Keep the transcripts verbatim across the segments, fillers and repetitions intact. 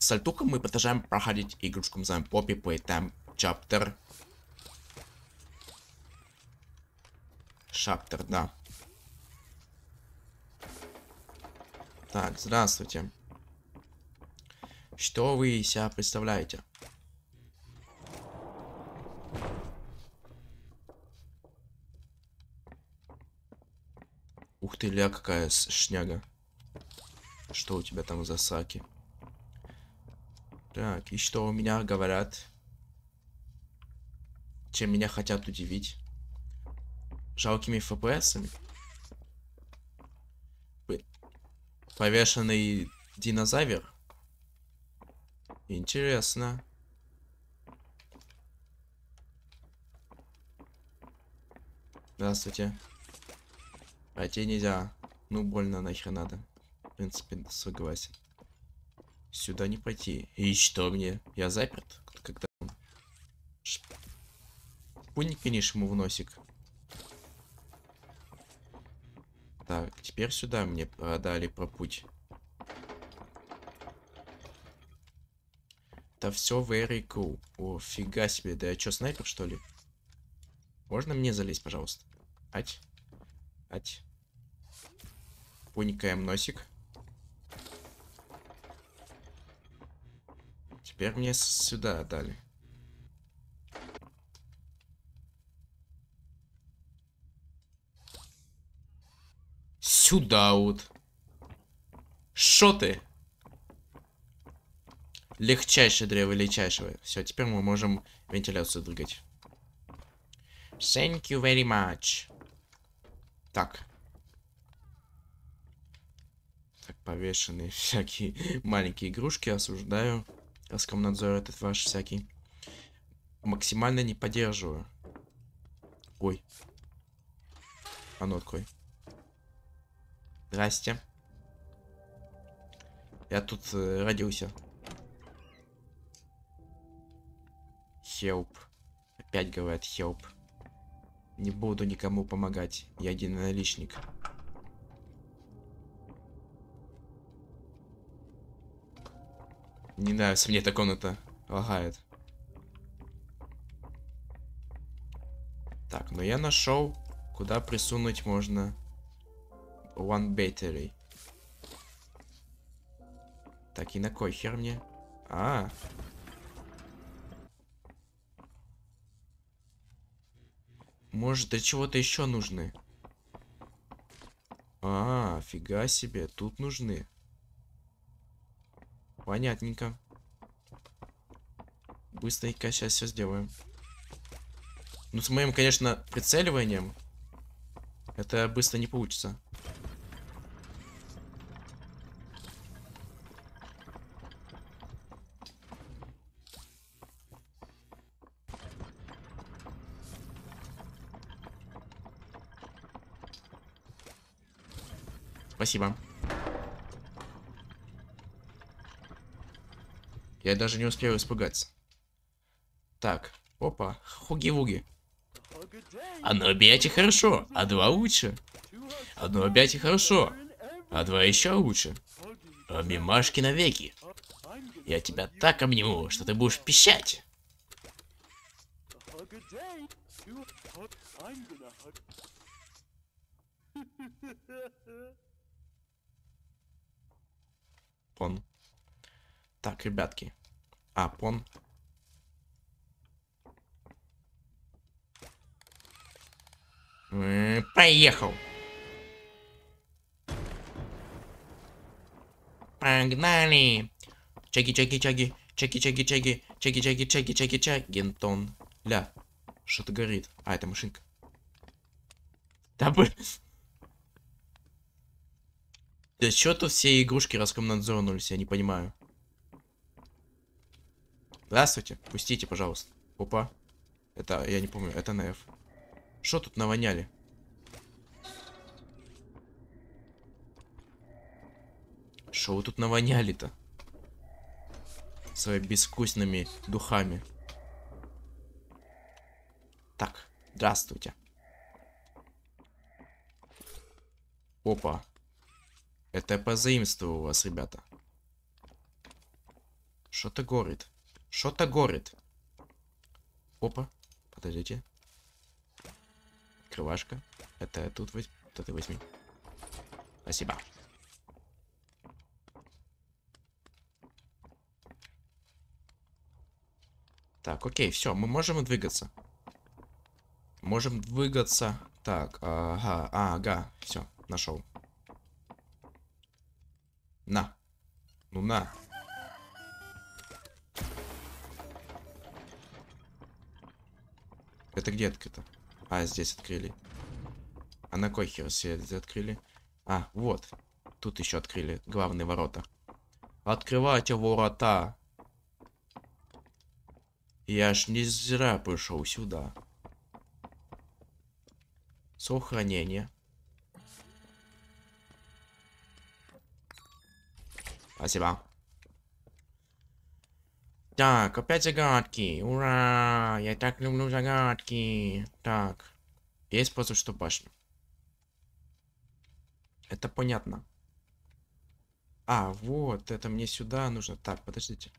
С Сальтуком мы продолжаем проходить игрушку, называем Poppy Playtime Chapter. Chapter, да. Так, здравствуйте. Что вы из себя представляете? Ух ты, ля, какая шняга. Что у тебя там за саки? Так, и что у меня говорят? Чем меня хотят удивить? Жалкими эф пи эсами? Повешенный динозавр? Интересно. Здравствуйте. Пойти нельзя. Ну, больно нахер надо. В принципе, согласен. Сюда не пойти. И что мне? Я заперт? Когда... Пуни, конечно, ему в носик. Так, теперь сюда мне продали про путь. Это все very cool. О, фига себе. Да я что, снайпер, что ли? Можно мне залезть, пожалуйста? Ать. Ать. Пуникаем носик. Теперь мне сюда дали. Сюда вот. Шо ты? Легчайшее древо легчайшего. Все, теперь мы можем вентиляцию двигать. Thank you very much. Так. Так, повешенные всякие маленькие игрушки. Осуждаю. Роскомнадзор этот ваш всякий. Максимально не поддерживаю. Ой. А ну открой. Здрасте. Я тут э, родился. Help. Опять говорят help. Не буду никому помогать. Я один наличник. Не нравится мне эта комната. Лагает. Так, но я нашел, куда присунуть можно. One battery. Так, и на кой хер мне? А. Может, для чего-то еще нужны? А, фига себе, тут нужны. Понятненько. Быстренько сейчас все сделаем. Ну, с моим, конечно, прицеливанием это быстро не получится. Спасибо. Я даже не успел испугаться. Так, опа, хуги-вуги. Одно объятие хорошо, а два лучше. Одно объятие хорошо, а два еще лучше. Обнимашки навеки. Я тебя так обниму, что ты будешь пищать. Пон. Так, ребятки. А, пон. М-м, поехал. Погнали. Чаги-чаги-чаги. Чаги-чаги-чаги. Чаги-чаги-чаги-чаги-чаги. Гентон. Ля. Что-то горит. А, это машинка. Да, блин. Да чё тут все игрушки раскомнадзорнулись, я не понимаю. Здравствуйте, пустите, пожалуйста. Опа. Это, я не помню, это эн эф. Что тут навоняли? Что вы тут навоняли-то? Своими безвкусными духами. Так, здравствуйте. Опа. Это я позаимствовал у вас, ребята. Что-то горит. Что-то горит. Опа. Подождите. Крывашка. Это тут возьми. Вот это возьми. Спасибо. Так, окей, все, мы можем двигаться. Можем двигаться. Так, ага, ага, все, нашел. На. Ну на. Это где открыто? А, здесь открыли. А на кой хер здесь открыли? А, вот. Тут еще открыли главные ворота. Открывайте ворота. Я ж не зря пришел сюда. Сохранение. Спасибо. Так, опять загадки. Ура! Я так люблю загадки. Так. Есть просто что башня. Это понятно. А, вот. Это мне сюда нужно. Так, подождите.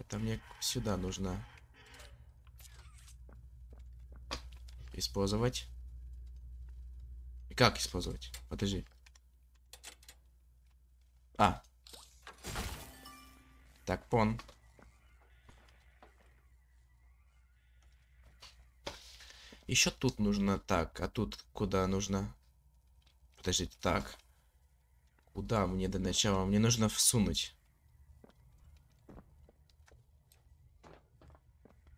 Это мне сюда нужно использовать. И как использовать? Подожди. А. Так, пон. Еще тут нужно так. А тут куда нужно? Подождите, так. Куда мне до начала? Мне нужно всунуть.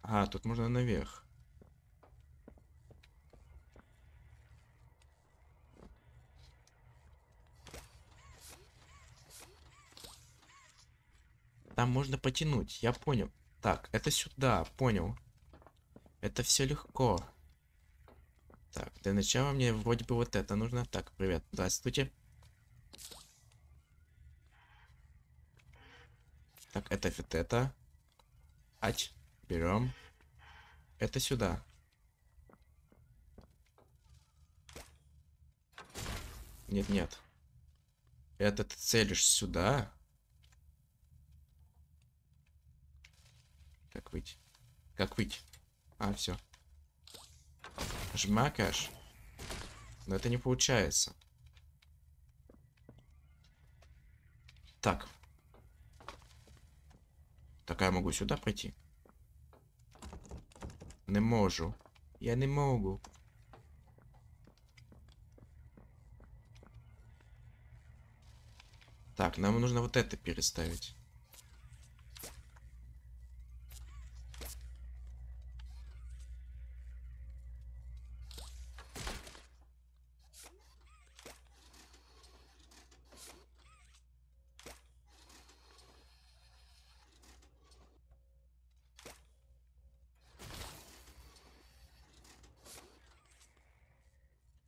А, тут можно наверх. Там можно потянуть, я понял. Так, это сюда, понял. Это все легко. Так, для начала мне вроде бы вот это нужно. Так, привет, здравствуйте. Так, это вот это. Ать. Берем. Это сюда. Нет, нет. Это ты целишь сюда. Как выйти? Как выйти? А, все. Жмакаешь. Но это не получается. Так. Так, я могу сюда пройти? Не можу. Я не могу. Так, нам нужно вот это переставить.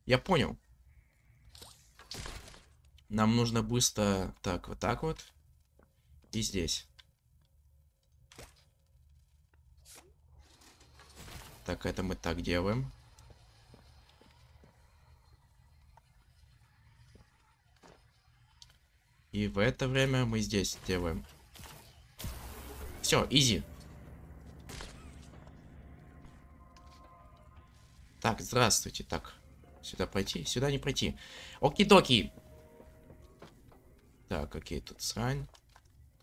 Я понял. Нам нужно быстро... Так, вот так вот. И здесь. Так, это мы так делаем. И в это время мы здесь делаем. Все, изи. Так, здравствуйте. Так. Сюда пойти, сюда не пройти. Оки-доки. Так, окей, тут срань.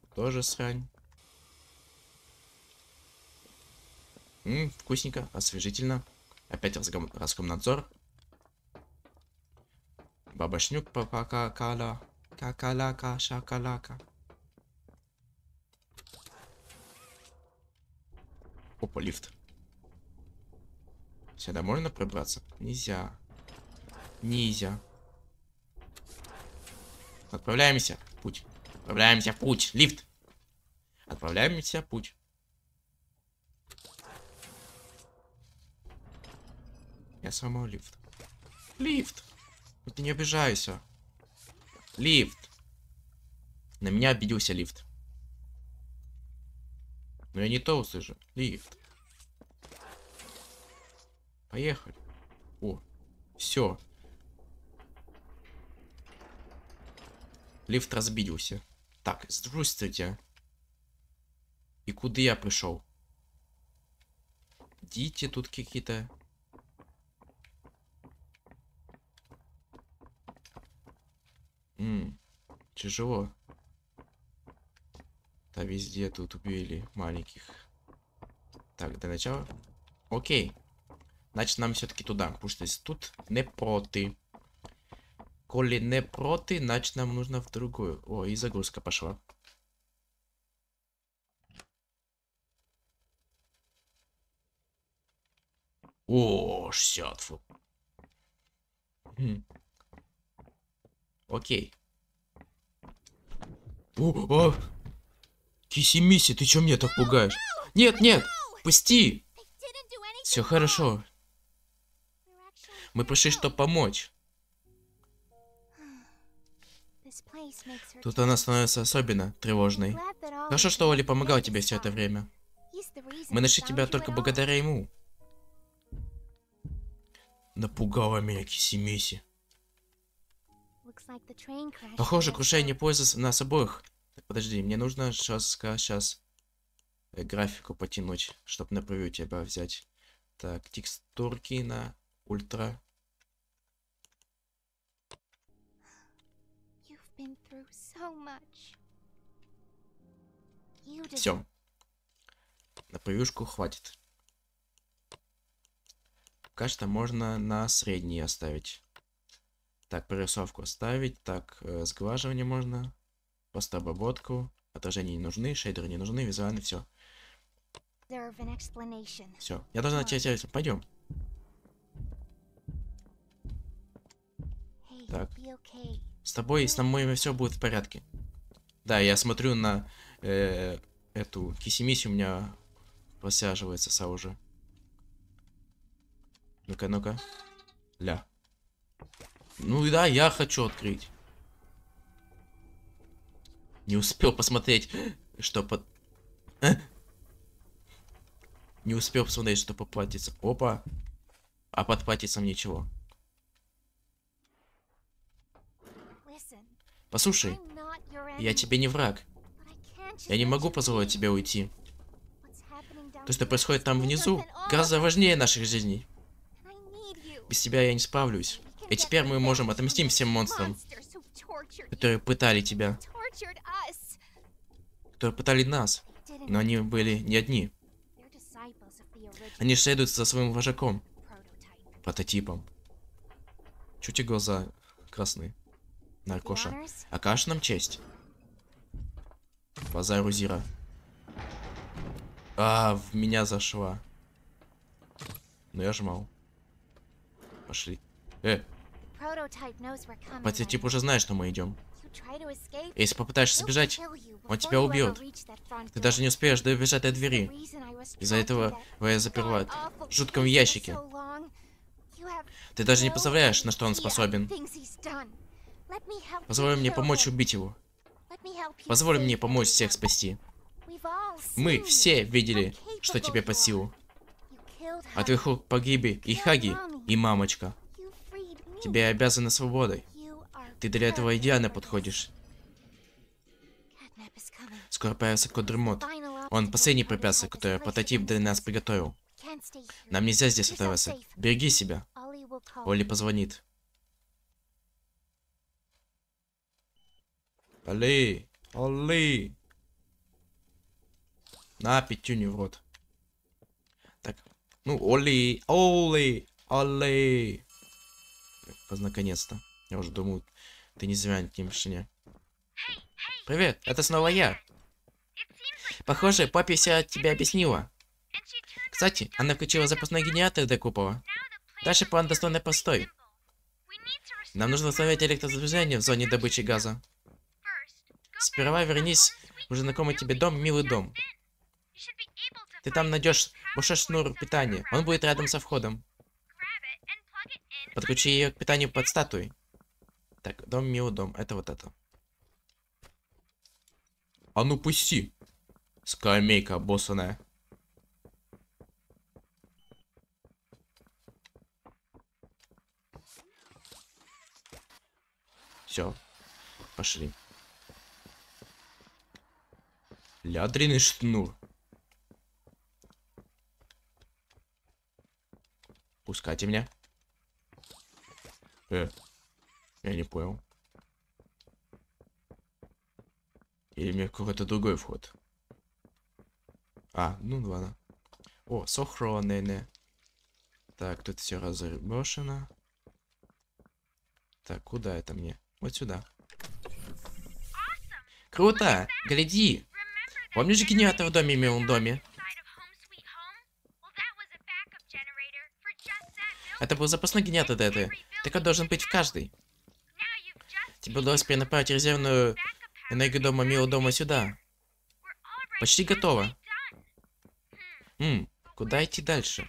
Тут тоже срань. Ммм, вкусненько, освежительно. Опять раскомнадзор. Бабашнюк папа-какала. Какалака, шакалака. Опа, лифт. Сюда можно пробраться? Нельзя. Нельзя. Отправляемся в путь. Отправляемся в путь. Лифт. Отправляемся в путь. Я сломал лифт. Лифт. Ну ты не обижайся. Лифт. На меня обиделся лифт. Но я не то услышу. Лифт. Поехали. О. Все. Лифт разбился. Так, здравствуйте. И куда я пришел? Дети тут какие-то. Ммм, тяжело. Да везде тут убили маленьких. Так, до начала. Окей. Значит, нам все-таки туда. Потому что если тут не проти. Коли не проти, значит, нам нужно в другую. О, и загрузка пошла. О, шестьдесят. Фу. Хм. Окей. О, о. Кисси-Мисси, ты чё меня так пугаешь? Нет, нет, пусти. Все хорошо. Мы пришли, чтобы помочь. Тут она становится особенно тревожной. Хорошо, что Олли помогал тебе все это время. Мы нашли тебя только благодаря ему. Напугала меня Кисси-Мисси. Похоже, крушение поезда нас обоих. Подожди, мне нужно жестко сейчас графику потянуть, чтобы на превью тебя взять. Так, текстурки на ультра. So did... Все. На превьюшку хватит. Пока что можно на средний оставить. Так, прорисовку оставить. Так, э, сглаживание можно. Просто обработку. Отражения не нужны, шейдеры не нужны, визуально все. Все. Я должна тебя... Пойдем. Hey, так. Okay. С тобой и с нами все будет в порядке. Да, я смотрю на э, эту Кисси-Мисси, у меня просаживается са уже. Ну-ка, ну-ка. Ля. Ну и да, я хочу открыть. Не успел посмотреть, что под... А? Не успел посмотреть, что подплатится. Опа. А подплатится мне чего? Послушай, я тебе не враг. Я не могу позволить тебе уйти. То, что происходит там внизу, гораздо важнее наших жизней. Без тебя я не справлюсь. И теперь мы можем отомстить всем монстрам, которые пытали тебя. Которые пытали нас. Но они были не одни. Они следуют за своим вожаком. Прототипом. Чуть и глаза красные. Наркоша. Окажешь нам честь. Глаза Рузира. А, в меня зашла. Но я жмал. Пошли. Э. Прототип уже знает, что мы идем. Если попытаешься сбежать, он тебя убьет. Ты даже не успеешь добежать до двери. Из-за этого я заперла в жутком ящике. Ты даже не представляешь, на что он способен. Позволь мне помочь убить его. Позволь мне помочь всех спасти. Мы все видели, что тебе по силу. А ты погибли и Хаги, и мамочка. Тебе обязаны свободой. Ты для этого идеально подходишь. Скоро появится Кот-Дрёмот. Он последний препятствие, которое прототип для нас приготовил. Нам нельзя здесь оставаться. Береги себя. Олли позвонит. Олли! Олли! На, пятюню в рот. Так. Ну, Олли! Олли! Олли! Наконец-то. Я уже думаю, ты не зря не мишеня. Привет, это снова я. Похоже, Папе вся тебе объяснила. Кстати, она включила запасной генератор до купола. Дальше план достойно простой. Нам нужно установить электрозажигание в зоне добычи газа. Сперва вернись в уже знакомый тебе дом, милый дом. Ты там найдешь большой шнур питания. Он будет рядом со входом. Подключи ее к питанию под статуей. Так, дом, милый дом. Это вот это. А ну пусти. Скамейка обоссанная. Все. Пошли. Лядренный шнур. Пускайте меня. Э, я не понял. Или мне какой-то другой вход. А, ну ладно. О, сохранение. Так, тут все разрушено. Так, куда это мне? Вот сюда. Круто! Гляди! Помнишь генератор в доме, милом доме? Это был запасной генератор ДТ. Такой должен быть в каждой. Тебе удалось перенаправить резервную энергию дома, милого дома сюда. Почти готово. Ммм, куда идти дальше?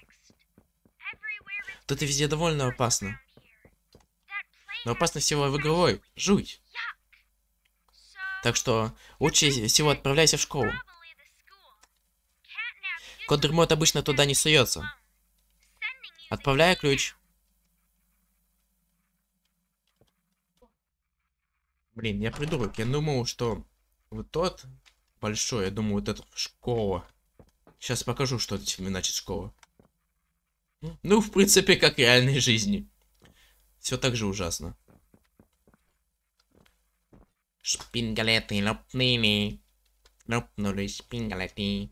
Тут и везде довольно опасно. Но опасно всего в игровой. Жуть. Так что лучше всего отправляйся в школу. Кот-Дрёмот обычно туда не суется. Отправляю ключ. Блин, я придурок. Я думал, что вот тот большой, я думаю, вот эта школа. Сейчас покажу, что это значит школа. Ну, в принципе, как в реальной жизни. Все так же ужасно. Шпингалеты лопнули. Лопнули шпингалеты.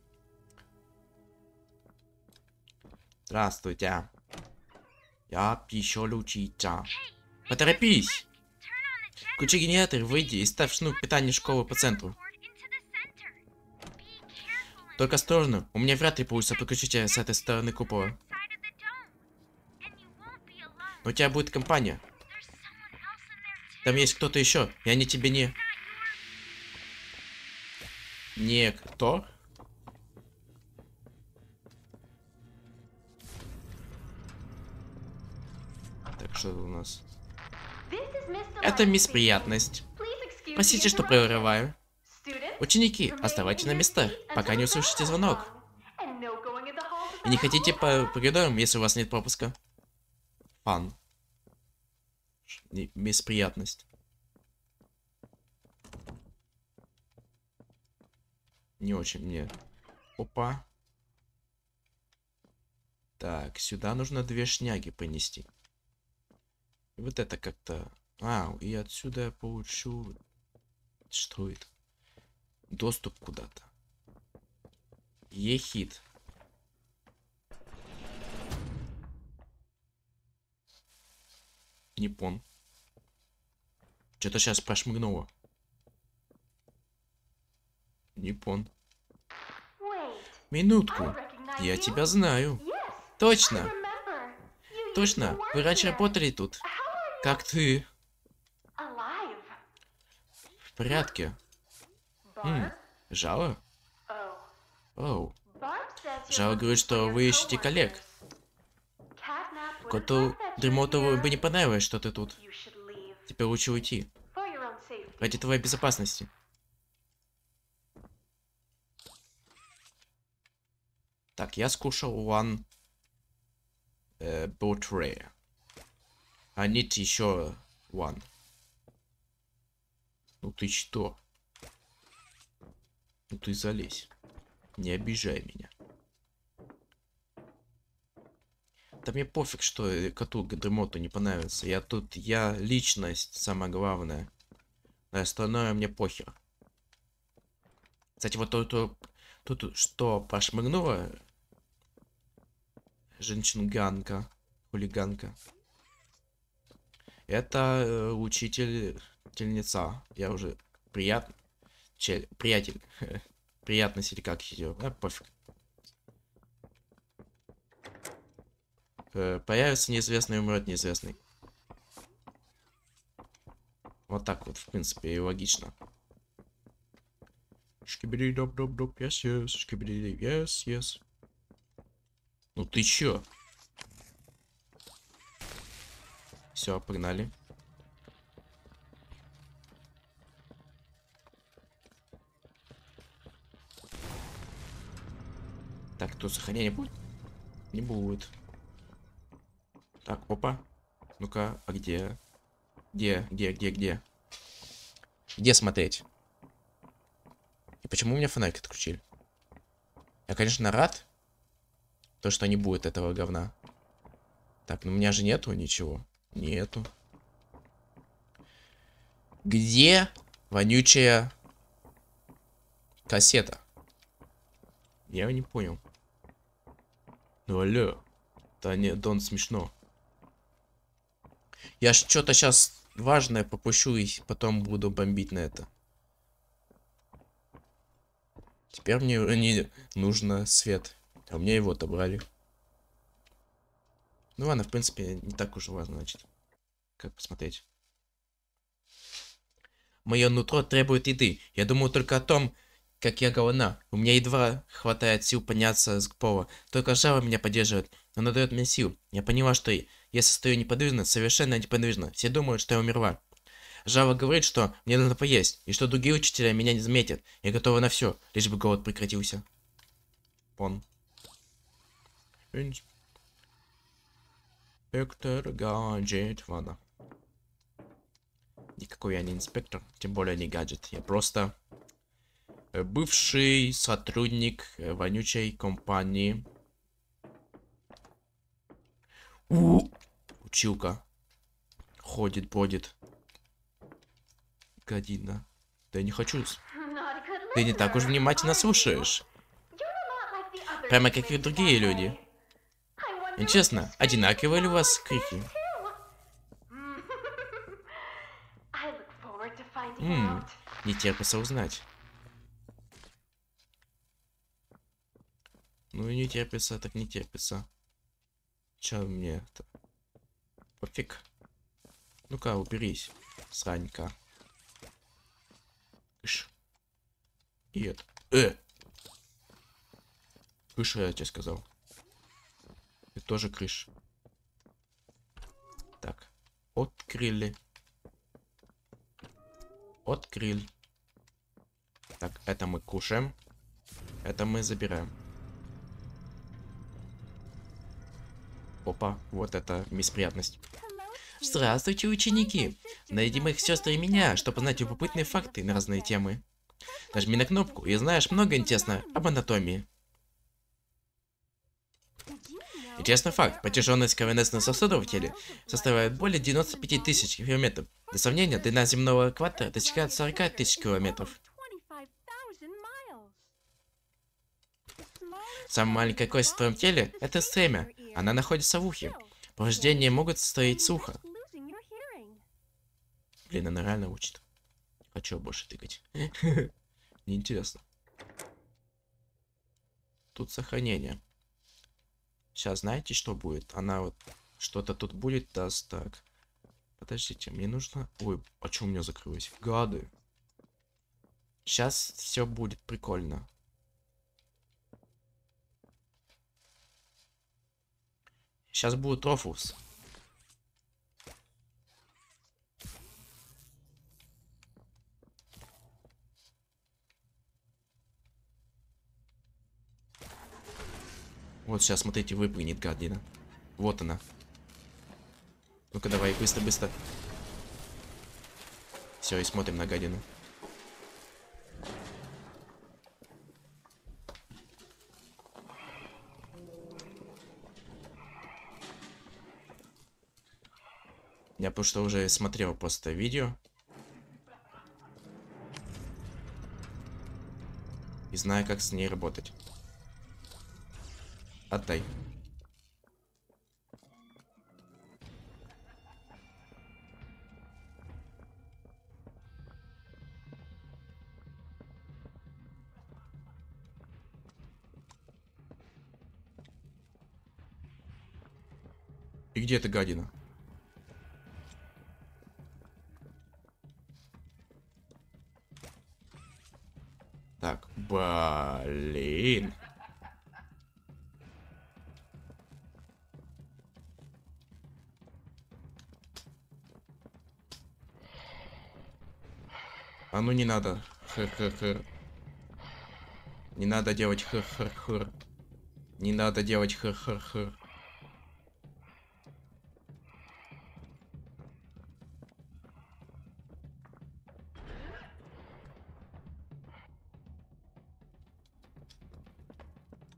Здравствуйте. Я еще лучица. Поторопись. Включи генератор, выйди и ставь шнур питания школы по центру. Только осторожно, у меня вряд ли получится подключить с этой стороны купола. Но у тебя будет компания. Там есть кто-то еще, и они тебе не... Не кто? Так, что у нас? Это мисс Приятность. Простите, что прерываю. Ученики, оставайтесь на местах, пока не услышите звонок. И не ходите по коридорам, если у вас нет пропуска. Фан. Мисс Приятность. Не очень мне. Опа. Так, сюда нужно две шняги принести. И вот это как-то... А, и отсюда я получу... Что это? Доступ куда-то. Ехит. Не пон. Что-то сейчас прошмыгнуло. Не пон. Минутку. Я тебя знаю. Точно. Точно. Вы раньше работали тут. Как ты? В порядке. М, Жало? Оу. Жало говорит, что вы ищете коллег. Коту Дрёмоту бы не понравилось, что ты тут. Тебе лучше уйти. Ради твоей безопасности. Так, я скушал one uh, battery. I need еще one. Ну ты что? Ну ты залезь. Не обижай меня. Да мне пофиг, что коту Дрёмоту не понравится. Я тут, я личность, самое главное. А остальное мне похер. Кстати, вот тут, тут что пошмыгнуло? Женщинганка, хулиганка. Это э, учительница. Я уже приятно. Чель, приятель. Приятность или как ее. А, пофиг. Э, появится неизвестный, умрет неизвестный. Вот так вот, в принципе, и логично. Шкибери, доп, доп, доп, yes, yes, шкибери, yes, yes. Ну ты чё? Все, погнали. Так, тут сохранение будет? Не будет. Так, опа. Ну-ка, а где? Где, где, где, где? Где смотреть? И почему у меня фонарик отключили? Я, конечно, рад, то, что не будет этого говна. Так, ну у меня же нету ничего. Нету. Где вонючая кассета? Я его не понял. Ну алло. Да нет, Дон, смешно. Я ж что-то сейчас важное попущу и потом буду бомбить на это. Теперь мне не нужно свет. А у меня его отобрали. Ну ладно, в принципе, не так уж важно, значит. Как посмотреть? Мое нутро требует еды. Я думаю только о том, как я голодна. У меня едва хватает сил подняться с пола. Только жало меня поддерживает. Оно дает мне сил. Я поняла, что я состою неподвижно, совершенно неподвижно. Все думают, что я умерла. Жало говорит, что мне нужно поесть, и что другие учителя меня не заметят. Я готова на все, лишь бы голод прекратился. Пон. Инспектор гаджет. Ладно. Никакой я не инспектор, тем более не гаджет. Я просто... бывший сотрудник вонючей компании. У, училка. Ходит, бродит. Година. Да я не хочу. Ты не так уж внимательно слушаешь. Прямо как и другие люди. И честно, одинаковые ли у вас крики? Ммм, не терпится узнать. Ну и не терпится, так не терпится. Че мне это? Пофиг. Ну-ка, уберись, сранька. Иш. И это. Э! Крыша, я тебе сказал. Это тоже крыш. Так. Открыли. Открыли. Так, это мы кушаем. Это мы забираем. Опа, вот это мисс Приятность. Здравствуйте, ученики. Найди моих сестер и меня, чтобы узнать любопытные факты на разные темы. Нажми на кнопку и знаешь много интересного об анатомии. Интересный факт. Протяженность ковенесных сосудов в теле составляет более девяноста пяти тысяч километров. Для сравнения, длина земного экватора достигает сорока тысяч километров. Самая маленькая кость в твоем теле – это стремя. Она находится в ухе. Повреждения могут состоять с уха. Блин, она реально учит. Хочу больше тыкать. Неинтересно. Тут сохранение. Сейчас знаете, что будет? Она вот что-то тут будет даст. Так. Подождите, мне нужно... Ой, а что у меня закрылось? Гады. Сейчас все будет прикольно. Сейчас будет рофус. Вот сейчас, смотрите, выпрыгнет гадина. Вот она. Ну-ка, давай, быстро-быстро. Все, и смотрим на гадину. Я потому что уже смотрел просто видео. И знаю, как с ней работать. Отдай. И где эта гадина? Так, блин. А ну не надо. Хр-хр-хр. Не надо делать хр-хр-хр. Не надо делать хр-хр-хр.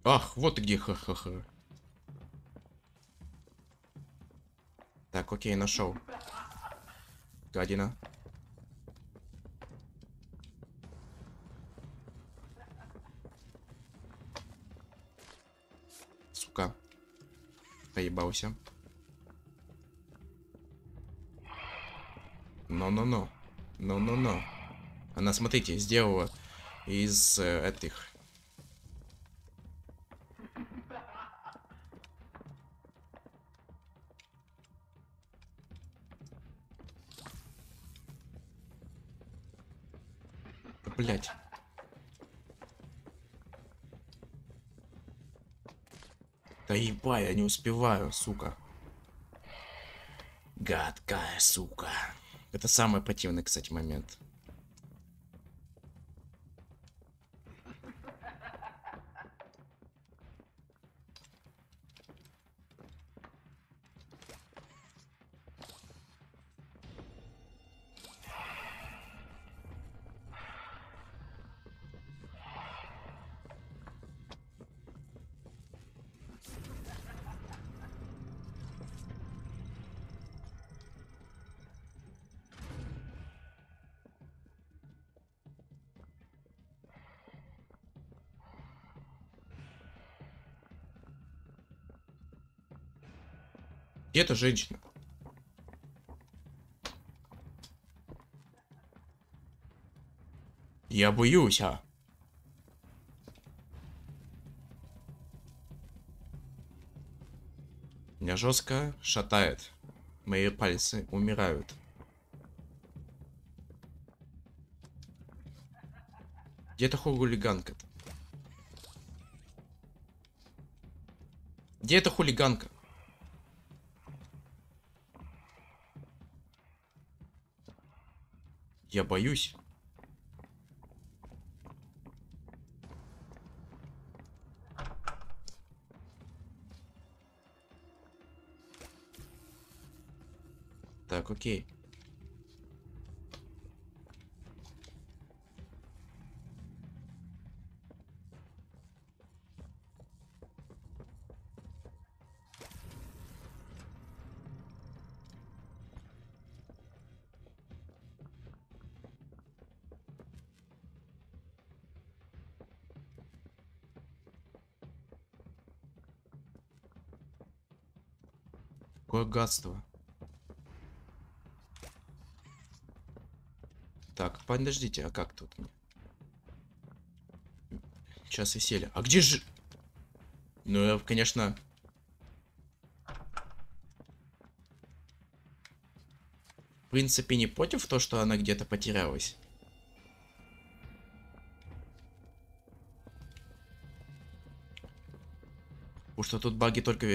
Ах, вот где, ха-ха-ха. Так, окей, нашел. Гадина. Сука. Поебался. Но-но-но. Но-но-но. Она, смотрите, сделала из э, этих... Блять. Да ебай, я не успеваю, сука. Гадкая сука. Это самый противный, кстати, момент. Где-то женщина. Я боюсь, а. Меня жестко шатает. Мои пальцы умирают. Где-то хулиганка. Где-то хулиганка. Я боюсь. Так, окей. Какое гадство. Так, подождите, а как тут мне? Сейчас и сели. А где же... Ну, я, конечно... В принципе, не против то, что она где-то потерялась. Потому что тут баги только...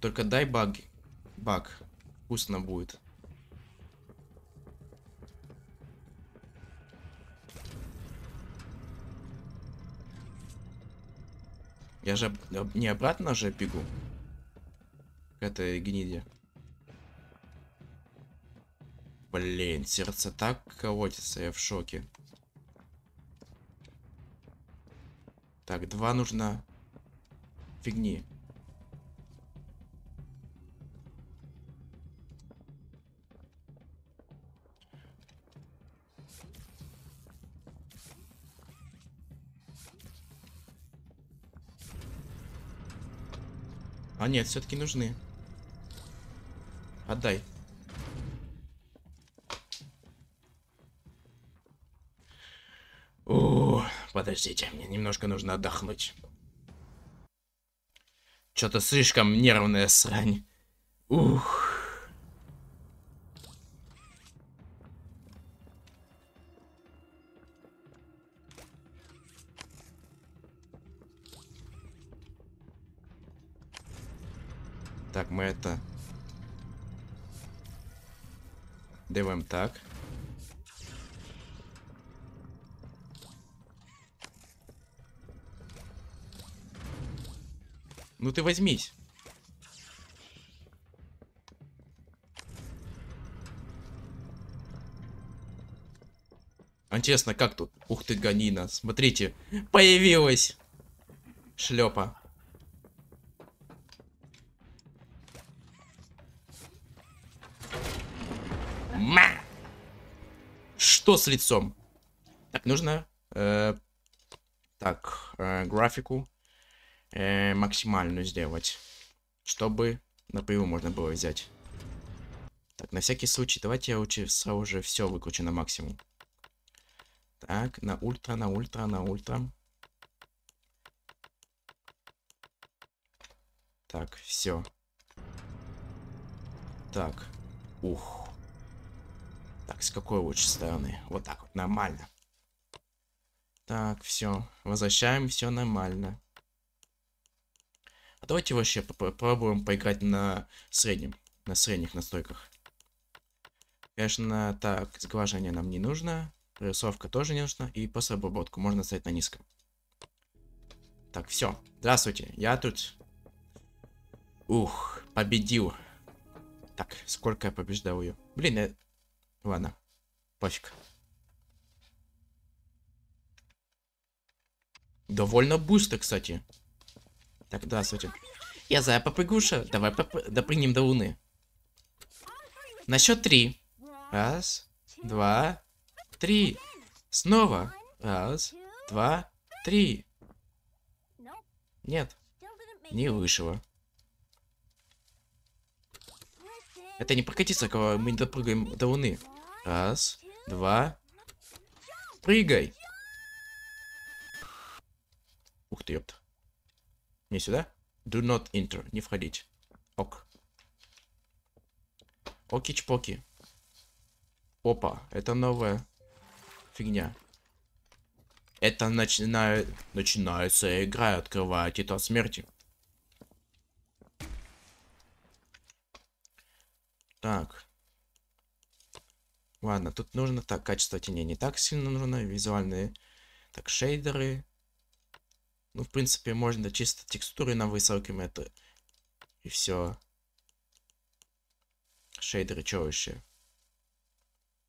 Только дай баг. Баг. Вкусно будет. Я же не обратно же бегу. К этой гниде. Блин, сердце так колотится, я в шоке. Так, два нужно фигни. А нет, все-таки нужны. Отдай. О, подождите, мне немножко нужно отдохнуть. Что-то слишком нервная срань. Ух. Так, мы это делаем так. Ну ты возьмись. Интересно, как тут? Ух ты, ганина. Смотрите, появилась. шлепа. Ма! Что с лицом? Так, нужно... Э, так, э, графику э, максимальную сделать, чтобы напрямую можно было взять. Так, на всякий случай, давайте я учу, сразу же все выключу на максимум. Так, на ультра, на ультра, на ультра. Так, все. Так, ух. Так, с какой лучшей стороны? Вот так вот, нормально. Так, все. Возвращаем, все нормально. А давайте вообще попробуем поиграть на среднем, на средних настройках. Конечно, так, сглаживание нам не нужно. Прорисовка тоже не нужна. И после обработку можно ставить на низком. Так, все. Здравствуйте, я тут. Ух, победил. Так, сколько я побеждал ее? Блин, я... Ладно, пофиг. Довольно быстро, кстати. Так, здравствуйте. Я зая попрыгуша. Давай поп... допрыгнем до луны. На счет три. Раз, два, три. Снова. Раз, два, три. Нет, не вышло. Это не прокатиться, когда мы не допрыгаем до луны. Раз, два. Прыгай. Ух ты, ёпта. Не сюда. Do not enter. Не входить. Ок. Окич-поки. Опа. Это новая фигня. Это начинает... начинается игра. Открывая титан смерти. Так. Ладно, тут нужно... Так, качество теней не так сильно нужно. Визуальные... Так, шейдеры... Ну, в принципе, можно чисто текстуры на высоком это. И все. Шейдеры, чего еще?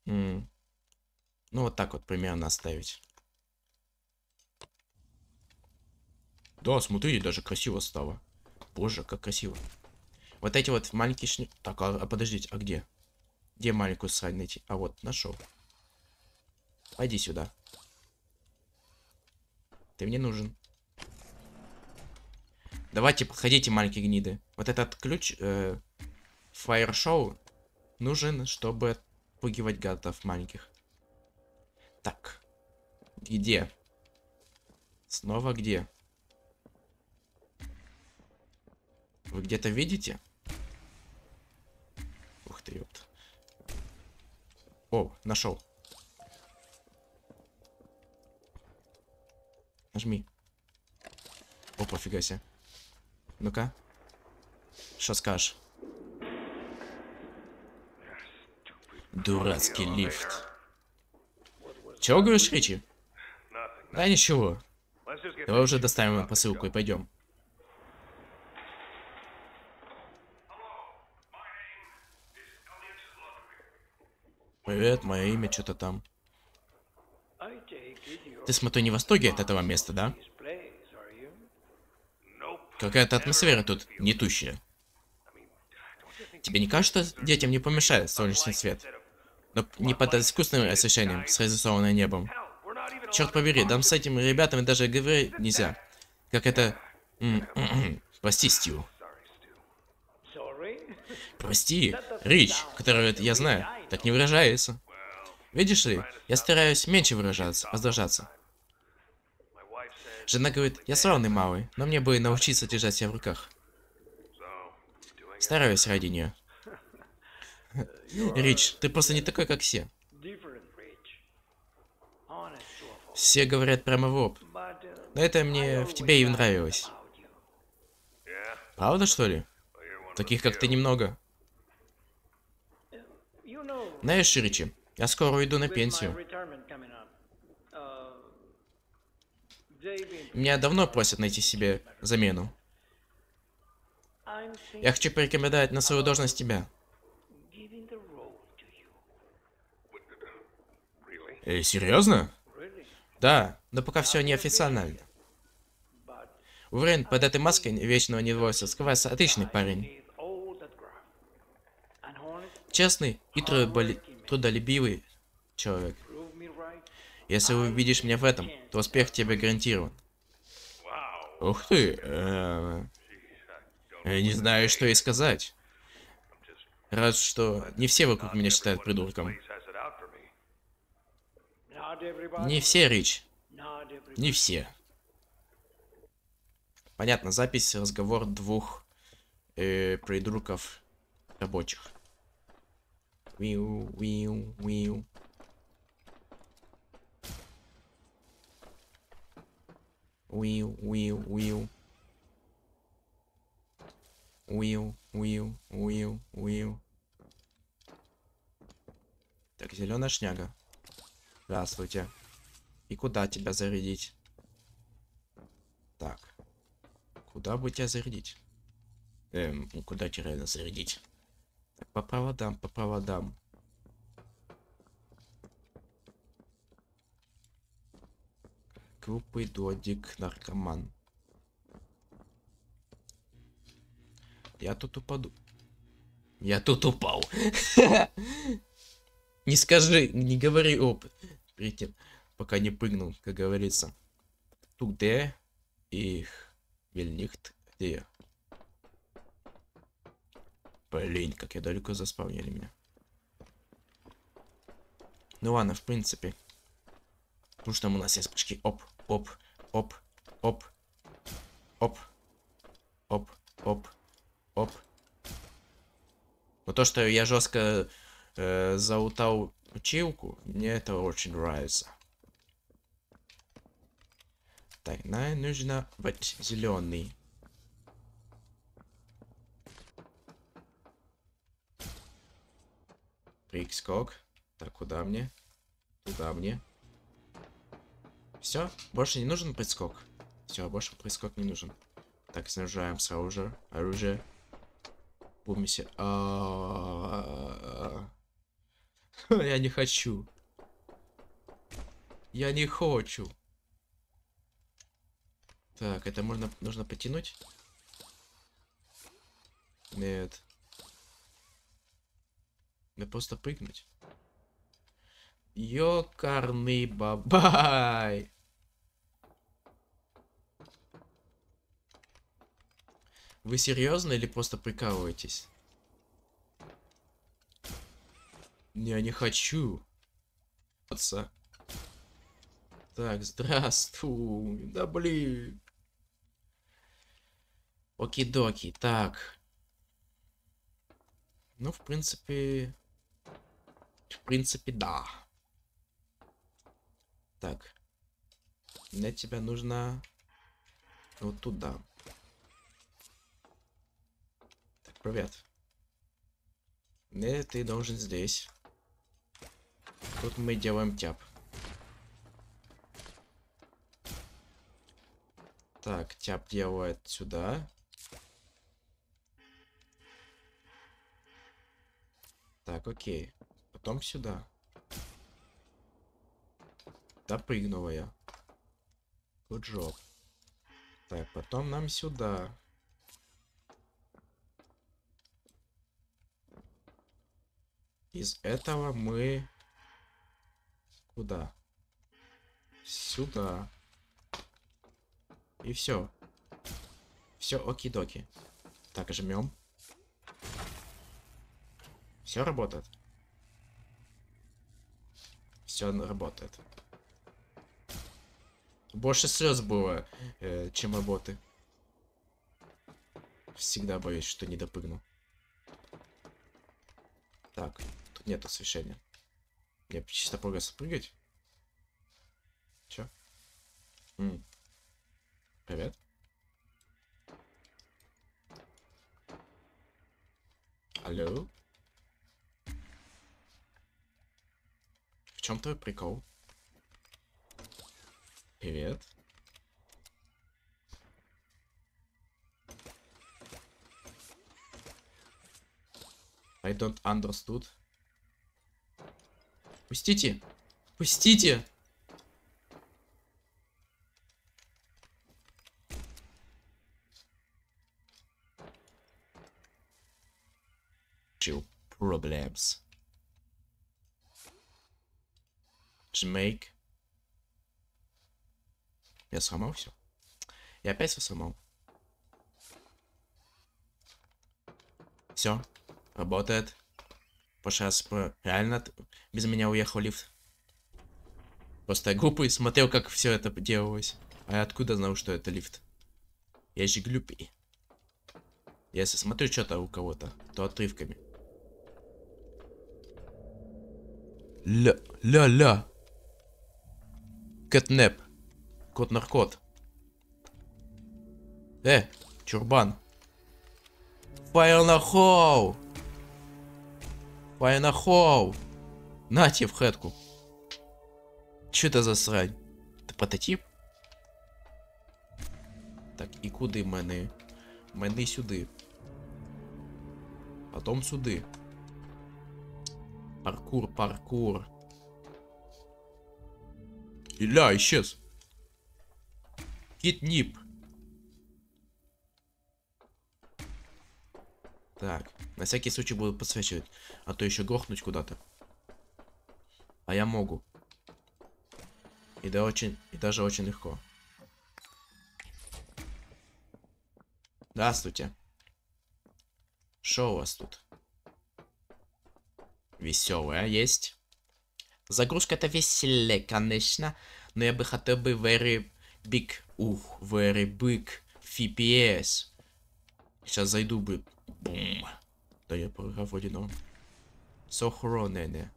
М-м. Ну, вот так вот примерно оставить. Да, смотрите, даже красиво стало. Боже, как красиво. Вот эти вот маленькие шни... Так, а, а подождите, а где? Где маленькую срань найти? А вот, нашел. Пойди сюда. Ты мне нужен. Давайте, подходите, маленькие гниды. Вот этот ключ, э, фаер-шоу, нужен, чтобы отпугивать гадов маленьких. Так. Где? Снова где? Вы где-то видите? Ух ты, ёпта. О, нашел. Нажми. Опа, фига себе. Ну-ка. Что скажешь? Дурацкий лифт. Чего говоришь, Ричи? Да ничего. Давай уже доставим посылку и пойдем. Привет, мое имя что-то там. Ты, смотри, не в восторге от этого места, да? Какая-то атмосфера тут гнетущая. Тебе не кажется, что детям не помешает солнечный свет? Но не под искусственным освещением, с разрисованным небом. Черт побери, нам с этими ребятами даже говорить нельзя. Как это... Прости, Стью. Прости, Рич, которого я знаю, так не выражается. Видишь ли, я стараюсь меньше выражаться, раздражаться. Жена говорит, я сравный малый, но мне бы научиться держать себя в руках. Стараюсь ради нее. Рич, ты просто не такой, как все. Все говорят прямо в лоб. Но это мне в тебе и нравилось. Правда, что ли? Таких, как ты, немного. Знаешь, Ричи, я скоро уйду на пенсию. Меня давно просят найти себе замену. Я хочу порекомендовать на свою должность тебя. Э, серьезно? Да, но пока все неофициально. Уверен, под этой маской вечного недовольства скрывается отличный парень. Честный и трудолюбивый человек. Если увидишь меня в этом, то успех тебе гарантирован. Ух ты! Э-э-э. Я не знаю, что ей сказать. Раз что не все вокруг меня считают придурком. Не все, Рич. Не все. Понятно, запись, разговор двух э, придурков рабочих. Виу, виу, виу. Уил, уил, уил. Уил, уил, уил, уил. Так, зеленая шняга. Здравствуйте. И куда тебя зарядить? Так. Куда бы тебя зарядить? Эм, куда тебя реально зарядить? Так, по проводам, по проводам. Глупый додик, наркоман. Я тут упаду. Я тут упал. Не скажи, не говори опыт. Прикинь, пока не прыгнул, как говорится. Туде их вельнихт. Где? Блин, как я далеко заспавнили меня. Ну ладно, в принципе. Ну что, у нас есть прыжки. Оп. Оп, оп, оп, оп, оп, оп, оп. Но то, что я жестко э, заутал училку, мне это очень нравится. Так, нам нужно быть зеленый. Прыг-скок. Так, куда мне? Куда мне? Все, больше не нужен прыскок. Все, больше прыскок не нужен. Так, снаряжаем сразу же оружие. Помните. Я не хочу. Я не хочу. Так, это можно нужно потянуть? Нет. Да просто прыгнуть. Ёкарный бабай. Вы серьезно или просто прикалываетесь? Я не хочу. Отца. Так, здравствуй. Да блин. Оки-доки, так. Ну, в принципе... В принципе, да. Так. Для тебя нужно... Вот туда. Привет. Не, ты должен здесь. Тут мы делаем тяп. Так, тяп делает сюда. Так, окей. Потом сюда. Допрыгнула я. Good job. Так, потом нам сюда. Из этого мы куда? Сюда. И все. Все, оки-доки. Так, жмем. Все работает. Все работает. Больше слез было, э, чем работы. Всегда боюсь, что не допрыгну. Так. Нет освещения. Я чисто погас прыгать. Чё? М-м. Привет. Алло. В чем твой прикол? Привет. I don't understood. Пустите! Пустите! two problems. Make. Я сломал все. Я опять все сломал. Все. Работает. Сейчас реально без меня уехал лифт. Просто я глупый, смотрел, как все это делалось. А я откуда знал, что это лифт? Я же глупый. Если смотрю что-то у кого-то, то отрывками. Ля-ля-ля. Catnap. Кот-наркот. Э, чурбан. Файл на хоу. Файл на хоу. Нате в хэтку. Че это за срань? Это прототип? Так, и куды мены? Мены сюды. Потом сюды. Паркур, паркур. Иля, исчез. Китнип. Так, на всякий случай буду подсвечивать, а то еще грохнуть куда-то. А я могу. И да очень, и даже очень легко. Здравствуйте. Что у вас тут? Веселая есть. Загрузка-то веселее, конечно, но я бы хотел бы very big, ух, very big эф пи эс. Сейчас зайду бы. Бум. Да я проиграл в один. Сохранение.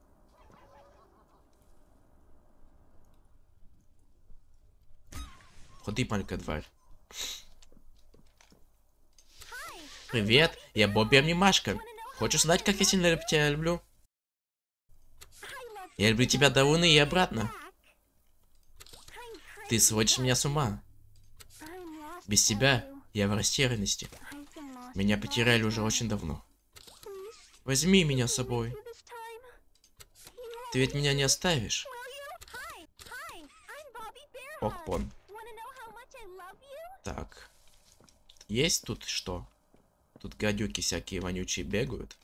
Ходи, маленькая тварь. Привет, я Бобби Амнемашка. Хочешь знать, как я сильно тебя люблю? Я люблю тебя до луны и обратно. Ты сводишь меня с ума. Без тебя я в растерянности. Меня потеряли уже очень давно. Возьми меня с собой. Ты ведь меня не оставишь. Ок-пон. Так. Есть тут что? Тут гадюки всякие вонючие бегают.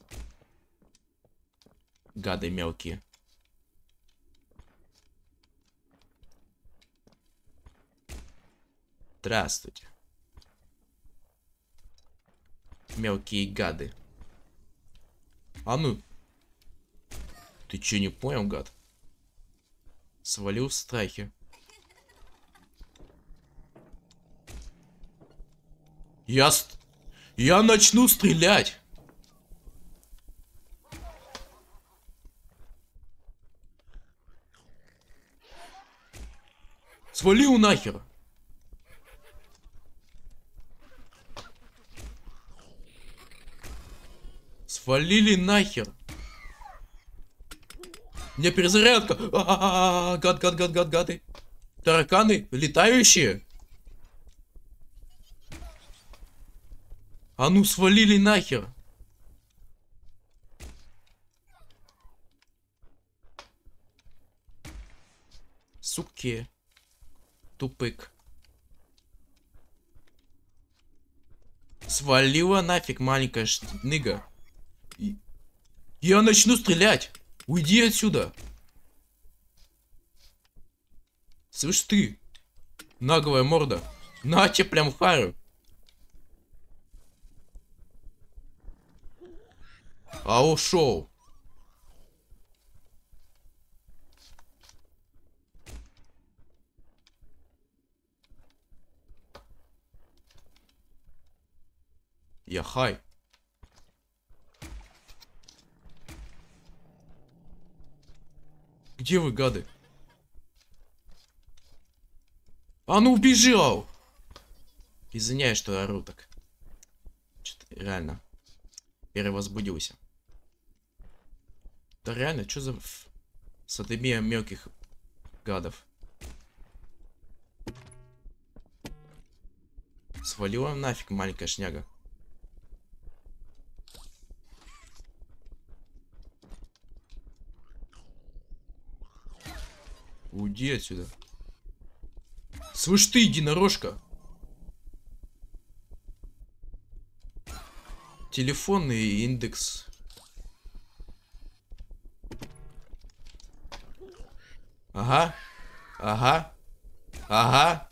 Гады мелкие. Здравствуйте. Мелкие гады. А ну. Ты че не понял, гад? Свалил в страхе. Я... Я начну стрелять! Свалил нахер! Свалили нахер! Мне перезарядка! А-а-а-а! Гад, гад, гад, гад, гады! Тараканы летающие! А ну свалили нахер! Суки! Тупык! Свалила нафиг, маленькая штныга! Я начну стрелять! Уйди отсюда! Слышь ты! Наглая морда! На тебе прям харю! А ушел! Я хай! Где вы, гады? А ну убежал! Извиняюсь, что ору так. Что-то реально. Перевозбудился. Да реально, что за садомия мелких гадов? Свалила нафиг, маленькая шняга. Уйди отсюда. Слышь ты, единорожка. Телефонный индекс Ага. Ага. Ага.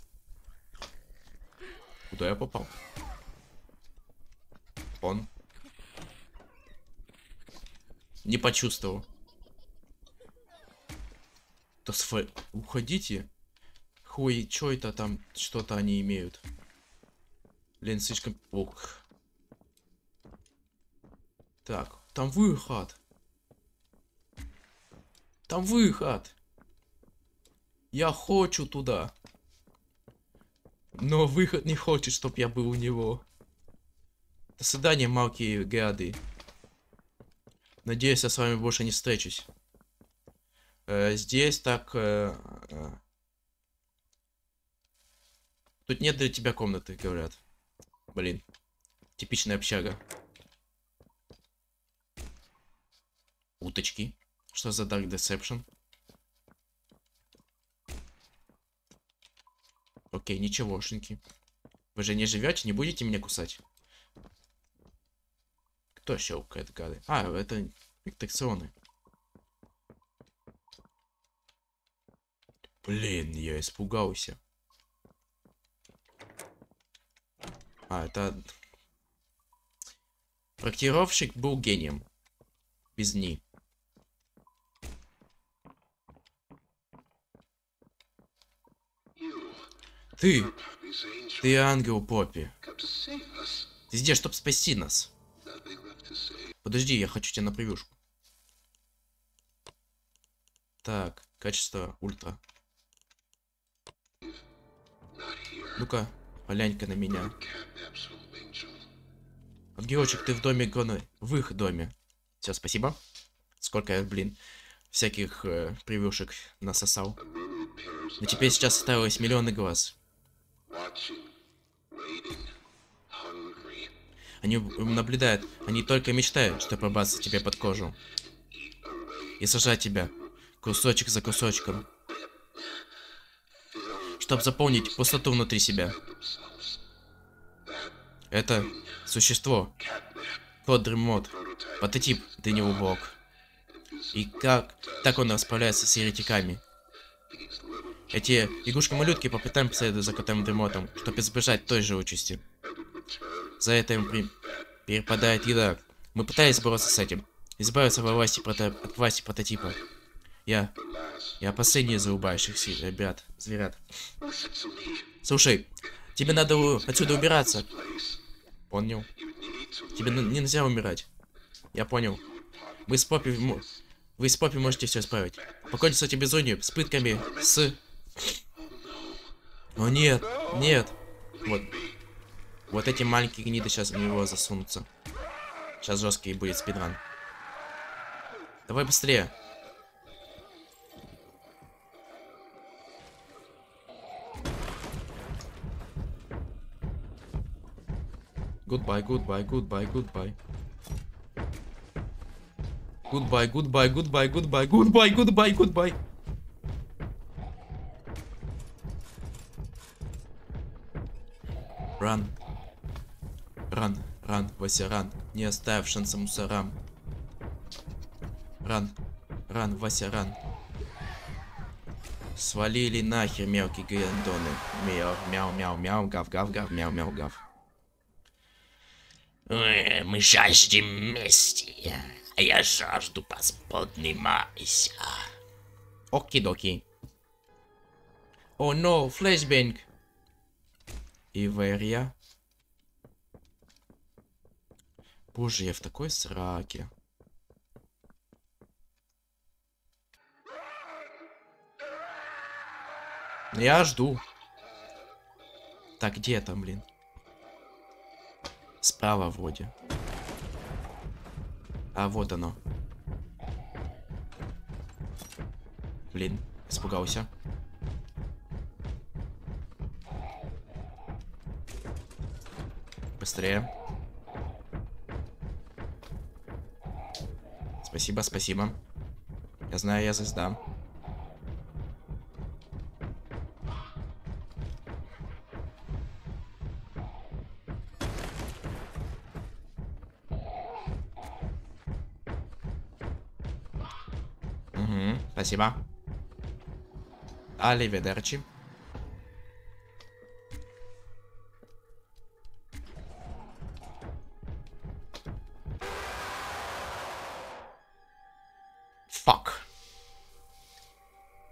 Куда я попал? Он. Не почувствовал. Да сфэ... Уходите. Хуй, чё это там? Что-то они имеют. Блин, слишком... Ох. Так, там выход. Там выход. Я хочу туда. Но выход не хочет, чтоб я был у него. До свидания, малкие гады. Надеюсь, я с вами больше не встречусь. Э, здесь так... Э, э. Тут нет для тебя комнаты, говорят. Блин. Типичная общага. Уточки. Что за Dark Deception? Окей, ничегошеньки. Вы же не живете, не будете меня кусать? Кто щелкает, гады? А, это инфекционы. Блин, я испугался. А, это... Проектировщик был гением. Без ни. Ты, ты ангел, Поппи. Ты здесь, чтобы спасти нас. Подожди, я хочу тебя на превьюшку. Так, качество ультра. Ну-ка, глянь-ка на меня. Ангелочек, ты в доме Гроны. В их доме. Все, спасибо. Сколько я, блин, всяких э, превьюшек насосал. Но теперь сейчас осталось миллионы глаз. Они наблюдают, они только мечтают, что пробраться тебе под кожу. И сажать тебя, кусочек за кусочком. Чтобы заполнить пустоту внутри себя. Это существо. Кот-Дрёмот. Прототип Дэниел Блок. И как так он расправляется с еретиками. Эти игрушки-малютки попытаемся следовать за Котом-Дремотом, чтобы избежать той же участи. За это им при... перепадает еда. Мы пытались бороться с этим. Избавиться во власти прото... от власти прототипа. Я... Я последний из зарубающихся ребят, зверят. Слушай, тебе надо у... отсюда убираться. Понял. Тебе на... нельзя умирать. Я понял. Вы с Поппи... Вы с Поппи можете все исправить. Покончить с этим безумием, с пытками, с... О нет, нет. Вот. Вот эти маленькие гниды сейчас в него засунутся. Сейчас жесткий будет спидран. Давай быстрее. Goodbye, goodbye, goodbye, goodbye. Goodbye, goodbye, goodbye, goodbye, goodbye, goodbye, goodbye. Ран. Ран, ран, Вася, ран. Не оставь шанса мусорам. Ран, ран, Вася, ран. Свалили нахер мелкие гандоны. Мяу, мяу, мяу, мяу, гав, гав, гав, мяу, мяу, гав. Мы жаждем мести. А я жажду поднимайся. Оки-доки. О, но, флешбэнг. Иверия. Боже, я в такой сраке. Я жду. Так, где там, блин? Справа вроде. А вот оно. Блин, испугался. Быстрее. Спасибо, спасибо. Я знаю, я звезда. Спасибо. Аливедерчи. Фак.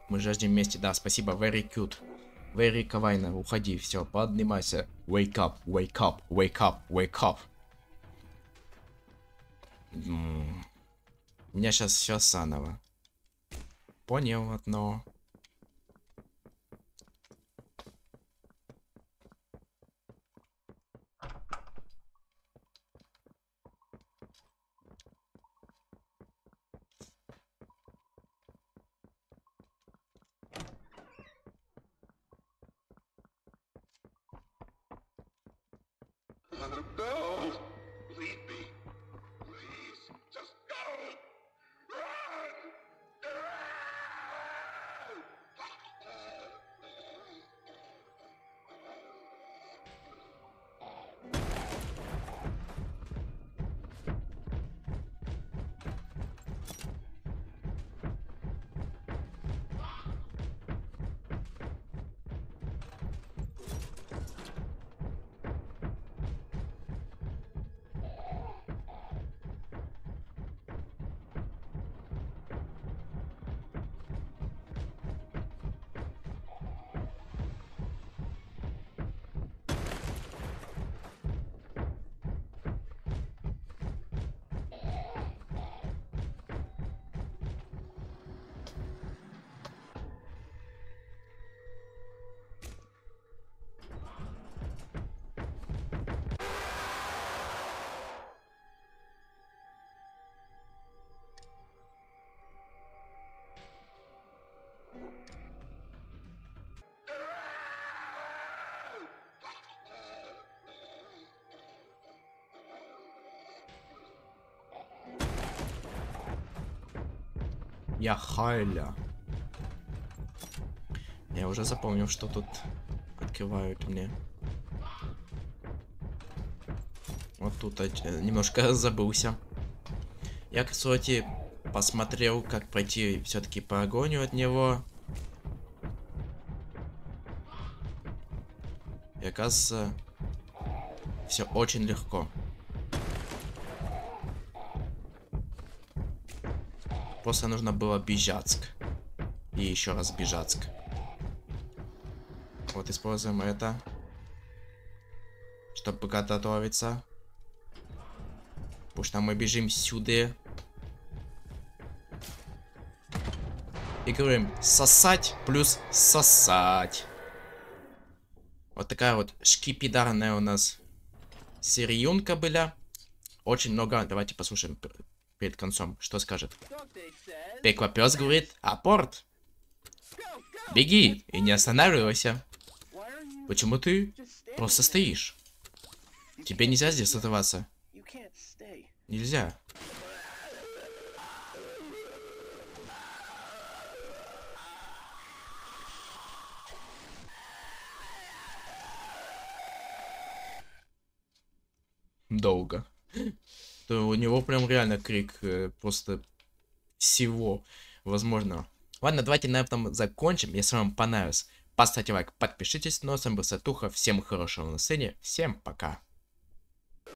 Мы жаждем вместе, да, спасибо, very cute. Very кавайна, уходи, все, поднимайся. Wake up, wake up, wake up, wake up. М-м-м. У меня сейчас все саново. Понял одно. Я хайля. Я уже запомнил, что тут открывают мне. Вот тут немножко забылся. Я, кстати, посмотрел, как пройти все-таки по огоню от него. И оказывается, все очень легко. Просто нужно было бежать. И еще раз бежать. Вот используем это, чтобы готовиться. Потому что мы бежим сюда. И говорим сосать плюс сосать. Вот такая вот шкипидарная у нас сериюнка была. Очень много. Давайте послушаем перед концом, что скажет. Пеклопёс говорит: апорт! Беги и не останавливайся. Почему ты просто стоишь? Тебе нельзя здесь оставаться. Нельзя. Долго. То у него прям реально крик э, просто всего возможного. Ладно, давайте на этом закончим. Если вам понравилось, поставьте лайк, подпишитесь. Ну а с вами был Салтук. Всем хорошего настроения. Всем пока.